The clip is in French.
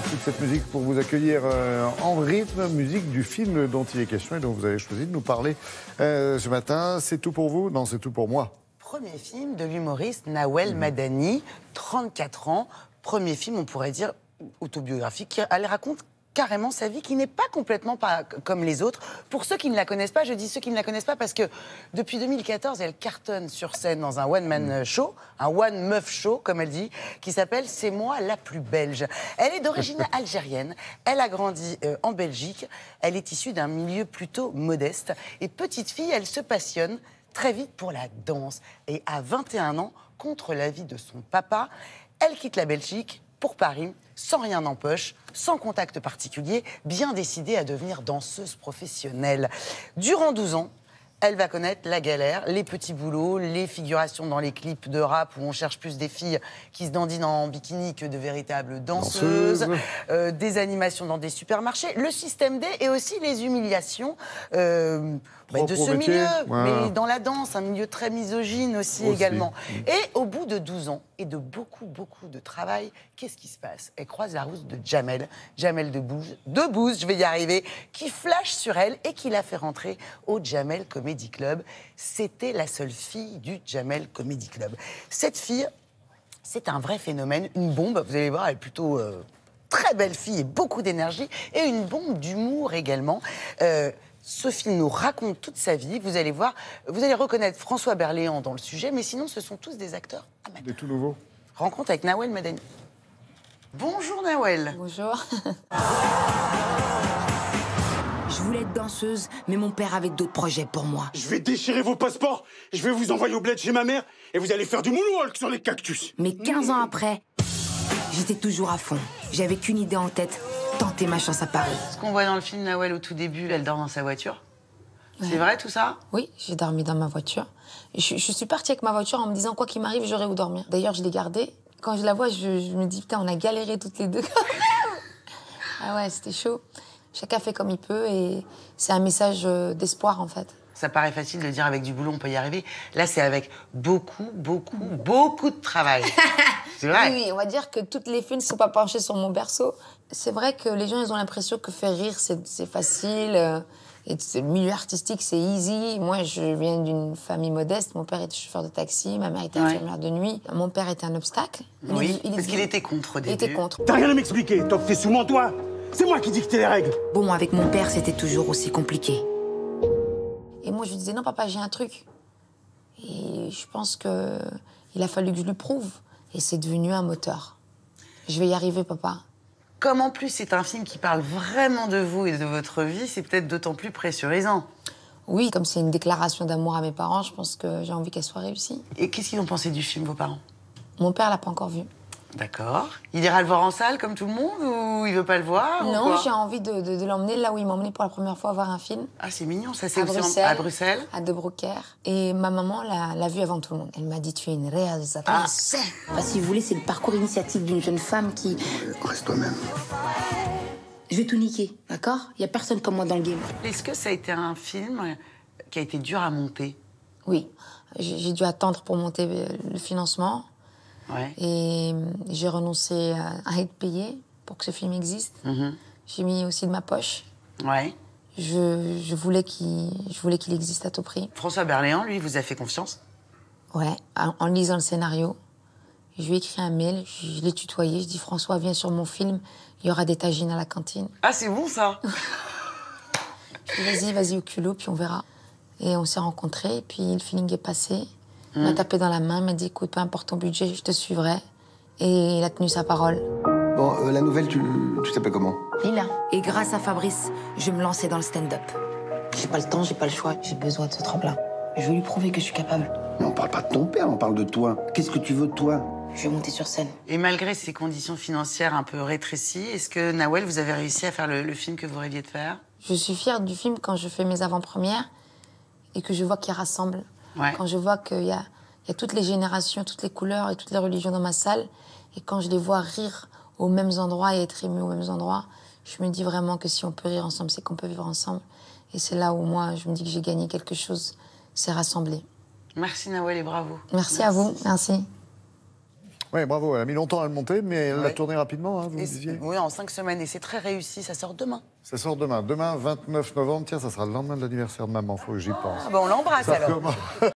à toute cette musique pour vous accueillir en rythme, musique du film dont il est question et dont vous avez choisi de nous parler ce matin. C'est tout pour vous? Non, c'est tout pour moi. Premier film de l'humoriste Nawell Madani, 34 ans. Premier film, on pourrait dire, autobiographique. Elle raconte carrément sa vie qui n'est pas complètement comme les autres. Pour ceux qui ne la connaissent pas, je dis ceux qui ne la connaissent pas parce que depuis 2014, elle cartonne sur scène dans un one-man show, un one-meuf show, comme elle dit, qui s'appelle « C'est moi la plus belge ». Elle est d'origine algérienne, elle a grandi en Belgique, elle est issue d'un milieu plutôt modeste. Et petite fille, elle se passionne très vite pour la danse. Et à 21 ans, contre l'avis de son papa, elle quitte la Belgique pour Paris, sans rien en poche, sans contact particulier, bien décidée à devenir danseuse professionnelle. Durant 12 ans, elle va connaître la galère, les petits boulots, les figurations dans les clips de rap où on cherche plus des filles qui se dandinent en bikini que de véritables danseuses, des animations dans des supermarchés, le système D et aussi les humiliations de ce milieu, mais dans la danse, un milieu très misogyne aussi également. Et au bout de 12 ans et de beaucoup de travail, qu'est-ce qui se passe? Elle croise la route de Jamel Debouze, je vais y arriver, qui flash sur elle et qui la fait rentrer au Jamel Comedy Club. C'était la seule fille du Jamel Comedy Club. Cette fille, c'est un vrai phénomène, une bombe, vous allez voir, elle est plutôt très belle fille et beaucoup d'énergie, et une bombe d'humour également. Ce film nous raconte toute sa vie, vous allez voir, vous allez reconnaître François Berléand dans le sujet, mais sinon ce sont tous des acteurs amateurs. Des tout nouveaux. Rencontre avec Nawell Madani. Bonjour Nawell. Bonjour. Je voulais être danseuse, mais mon père avait d'autres projets pour moi. Je vais déchirer vos passeports, je vais vous envoyer au bled chez ma mère, et vous allez faire du moonwalk sur les cactus. Mais 15 ans après, j'étais toujours à fond. J'avais qu'une idée en tête, tenter ma chance à Paris. Ce qu'on voit dans le film, Nawell, au tout début, elle dort dans sa voiture. Ouais. C'est vrai tout ça? Oui, j'ai dormi dans ma voiture. Je suis partie avec ma voiture en me disant, quoi qu'il m'arrive, j'aurai où dormir. D'ailleurs, je l'ai gardée. Quand je la vois, je me dis, putain, on a galéré toutes les deux. Ah ouais, c'était chaud. Chacun fait comme il peut et c'est un message d'espoir, en fait. Ça paraît facile de dire avec du boulot, on peut y arriver. Là, c'est avec beaucoup de travail. C'est vrai. Oui, on va dire que toutes les filles ne sont pas penchées sur mon berceau. C'est vrai que les gens, ils ont l'impression que faire rire, c'est facile. Et le milieu artistique, c'est easy. Moi, je viens d'une famille modeste. Mon père était chauffeur de taxi, ma mère était infirmière de nuit. Mon père était un obstacle. Oui, parce qu'il était contre au début. Il était contre. T'as rien à m'expliquer, t'as fait sous mon doigt. C'est moi qui dictais les règles. Bon, avec mon père, c'était toujours aussi compliqué. Et moi, je lui disais, non, papa, j'ai un truc. Et je pense qu'il a fallu que je lui prouve. Et c'est devenu un moteur. Je vais y arriver, papa. Comme en plus, c'est un film qui parle vraiment de vous et de votre vie, c'est peut-être d'autant plus pressurisant. Oui, comme c'est une déclaration d'amour à mes parents, je pense que j'ai envie qu'elle soit réussie. Et qu'est-ce qu'ils ont pensé du film, vos parents? Mon père l'a pas encore vu. D'accord. Il ira le voir en salle, comme tout le monde, ou il veut pas le voir? Non, j'ai envie de l'emmener là où il m'a emmené pour la première fois voir un film. Ah, c'est mignon, ça c'est à Bruxelles. À De Brouckère. Et ma maman l'a vu avant tout le monde. Elle m'a dit, tu es une réalisatrice. Ah. Enfin, si vous voulez, c'est le parcours initiatique d'une jeune femme qui... Reste toi-même. Je vais tout niquer, d'accord? Il n'y a personne comme moi dans le game. Est-ce que ça a été un film qui a été dur à monter? Oui. J'ai dû attendre pour monter le financement. Ouais. Et j'ai renoncé à être payée pour que ce film existe. J'ai mis aussi de ma poche. Ouais. Je voulais qu'il existe à tout prix. François Berléand, lui, vous a fait confiance? Ouais, en lisant le scénario. Je lui ai écrit un mail, je l'ai tutoyé. Je dis, François, viens sur mon film, il y aura des tagines à la cantine. Ah, c'est bon, ça. Je lui ai dit, vas-y au culot, puis on verra. Et on s'est rencontrés, puis le feeling est passé. Il m'a tapé dans la main, il m'a dit, écoute, peu importe ton budget, je te suivrai. Et il a tenu sa parole. Bon, la nouvelle, tu t'appelles comment? Lila. Et grâce à Fabrice, je me lançais dans le stand-up. J'ai pas le temps, j'ai pas le choix, j'ai besoin de ce tremplin. Je veux lui prouver que je suis capable. Mais on parle pas de ton père, on parle de toi. Qu'est-ce que tu veux de toi? Je vais monter sur scène. Et malgré ces conditions financières un peu rétrécies, est-ce que, Nawell, vous avez réussi à faire le film que vous rêviez de faire? Je suis fière du film quand je fais mes avant-premières et que je vois qu'il rassemble. Ouais. Quand je vois qu'il y a toutes les générations, toutes les couleurs et toutes les religions dans ma salle, et quand je les vois rire aux mêmes endroits et être émus aux mêmes endroits, je me dis vraiment que si on peut rire ensemble, c'est qu'on peut vivre ensemble. Et c'est là où moi, je me dis que j'ai gagné quelque chose, c'est rassembler. Merci Nawell et bravo. Merci à vous, merci. Oui, bravo. Elle a mis longtemps à le monter, mais elle l'a tourné rapidement, hein, vous me disiez. Oui, en 5 semaines. Et c'est très réussi. Ça sort demain. Ça sort demain. Demain, 29 novembre. Tiens, ça sera le lendemain de l'anniversaire de maman. Faut que j'y pense. Ah, bon, on l'embrasse alors.